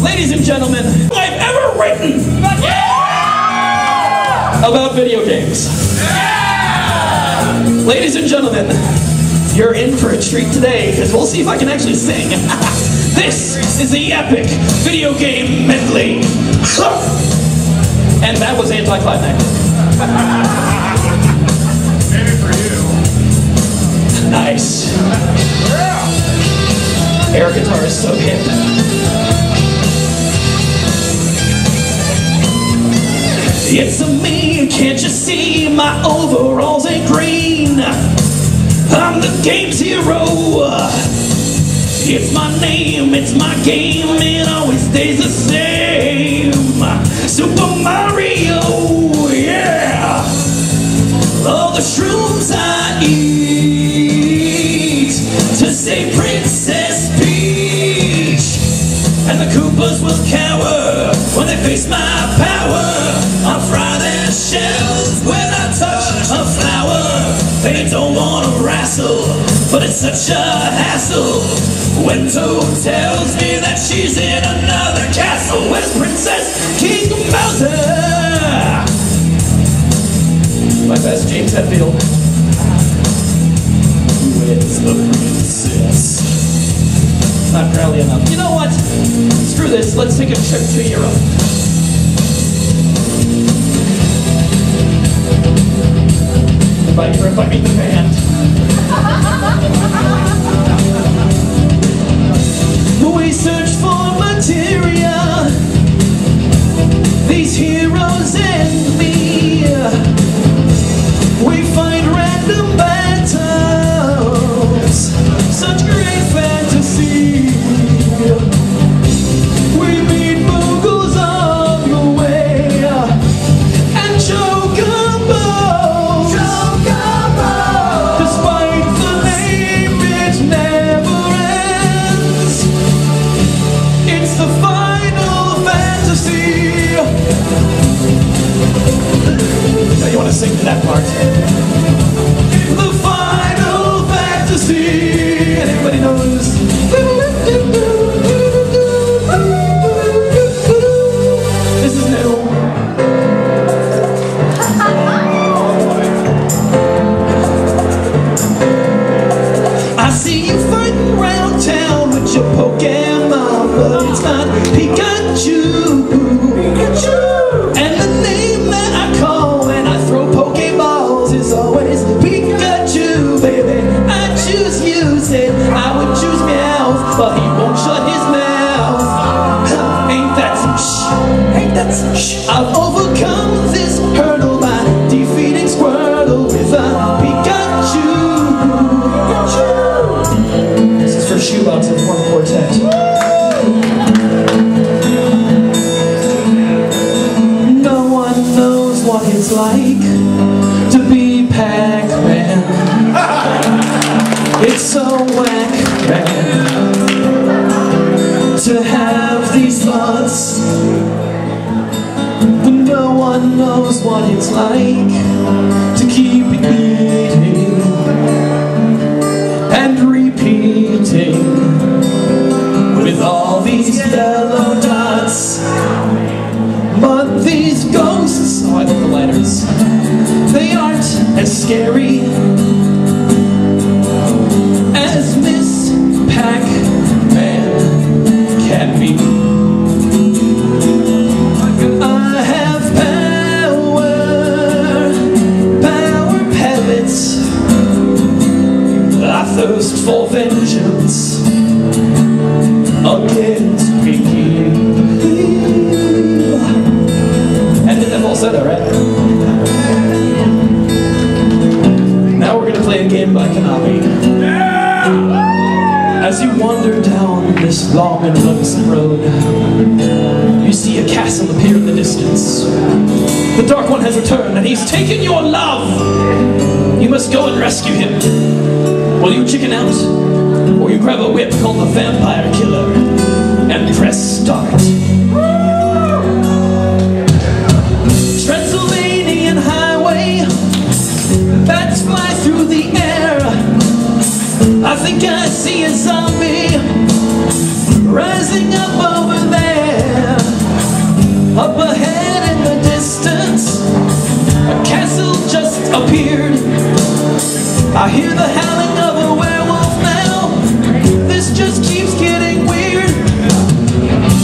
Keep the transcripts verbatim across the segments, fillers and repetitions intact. ladies and gentlemen, I've ever written yeah! about video games. Yeah! Ladies and gentlemen, you're in for a treat today, because we'll see if I can actually sing. This is the epic video game medley. And that was anticlimactic. Nice. Yeah. Air guitar is so hip. It's me, can't you see? My overalls ain't green. I'm the game's hero. It's my name, it's my game, it always stays the same. Super Mario, yeah. All the shrooms I eat to save Princess Peach, and the Koopas will cower when they face my power. I'll fry their shells when I touch a flower. They don't want to wrestle, but it's such a hassle when Toad tells me that she's in another castle. Where's Princess King Bowser? My best James Hetfield. The princess. Not proudly enough. You know what? Screw this. Let's take a trip to Europe. If I, if I meet the band. We search for materia. These heroes and me. We find random battles. Such great fantasy. We meet moguls on the way and chocobos. Chocobos. Despite the name, it never ends. It's the final fantasy. Now you want to sing to that part. Anybody knows? This is new. I see you fighting around town with your Pokemon, but it's not Pikachu. Pikachu. And the name that I call when I throw Pokeballs is always Pikachu, baby. I choose you. Said I would choose Meowth, but he won't shut his mouth. Ain't that some sh? Ain't that some sh? I've overcome this hurdle by defeating Squirtle with a Pikachu. Pikachu. This is for Shoebox and Horn Quartet. It's so whack, man, to have these thoughts, but no one knows what it's like to keep repeating and repeating with all these yellow dots. But these ghosts, oh, I love the letters, they aren't as scary as Miss Pac-Man can be. I have power, power pellets. I thirst for vengeance against people. And then that falsetto, right? Now we're gonna play a game by Konami. Yeah! As you wander down this long and lonesome road, you see a castle appear in the distance. The Dark One has returned and he's taken your love! You must go and rescue him. Will you chicken out? Or you grab a whip called the Vampire Killer and press start. Transylvanian highway, bats fly through the air. I think I see a zombie rising up over there. I hear the howling of a werewolf now. This just keeps getting weird.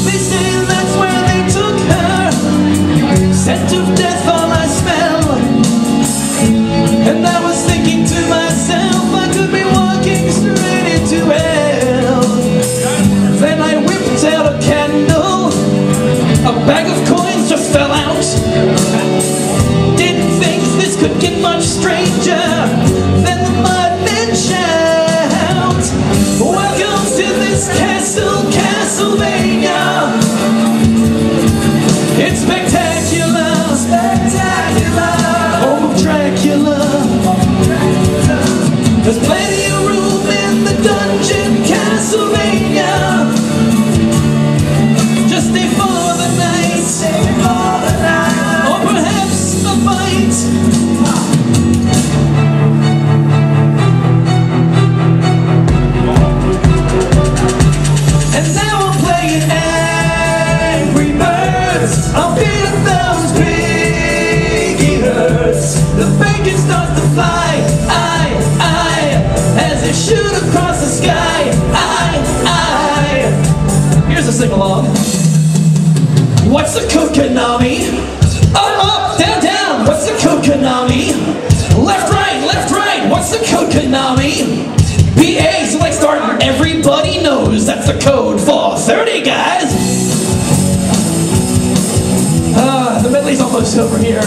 They say that's where they took her. Scent of death all I smell. And I was thinking to myself, I could be walking straight into hell. Then I whipped out a candle. A bag of coins just fell out. Didn't think this could get much stranger. There's plenty of room in the dungeon, Castlevania. Just stay for the night, stay for the night, or perhaps the fight. And now I'm playing Angry Birds. I'll be a thousand piggy herds. The bacon starts to fly. Shoot across the sky, I, I. Here's a sing-along. What's the code, Konami? Up, up, down, down. What's the code, Konami? Left, right, left, right. What's the code, Konami? P A, select start. Everybody knows that's the code for thirty, guys. Ah, uh, the medley's almost over here.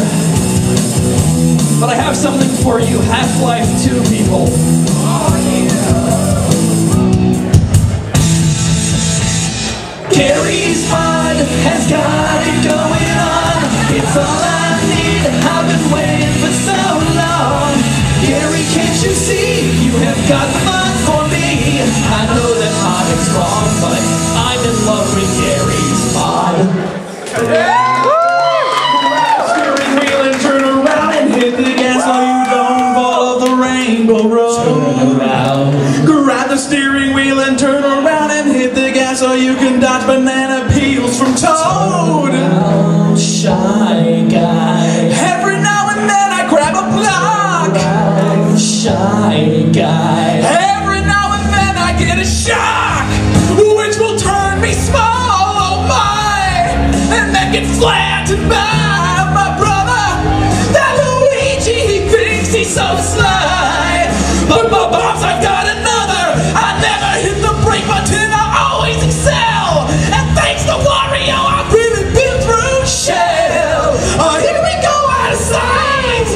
But I have something for you, Half-Life two people. Gary's fun has got it going on. It's all I need. I've been waiting for so long. Gary, can't you see? You have got fun for me. I know that pod is wrong, but I'm in love with Gary's pod. Yeah. Steering wheel and turn around and hit the gas so you don't fall off the rainbow road. Turn around. Grab the steering wheel and turn around and hit the gas so you can dodge banana peels from Toad. Around, shy guy. Every now and then I grab a block. Around, shy guy. Every now and then I get a shock, which will turn me small, oh my, and make it flat and by my brother. That Luigi, he thinks he's so sly, but my bombs, I've got another. I never hit the brake button. Excel, and thanks to Wario, I've really been through shell. Oh, here we go outside.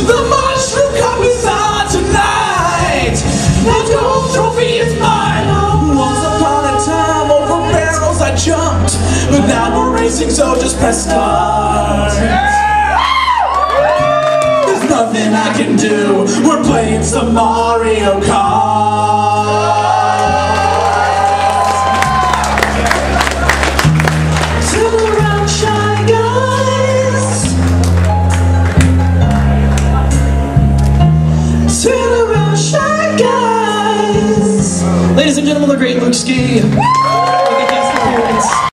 The mushroom cup is on tonight. The gold trophy is mine. Oh, once upon a time, over barrels I jumped, but now we're racing, so just press start. Yeah. There's nothing I can do. We're playing some Mario Kart. Ladies and gentlemen, The Great Luke Ski.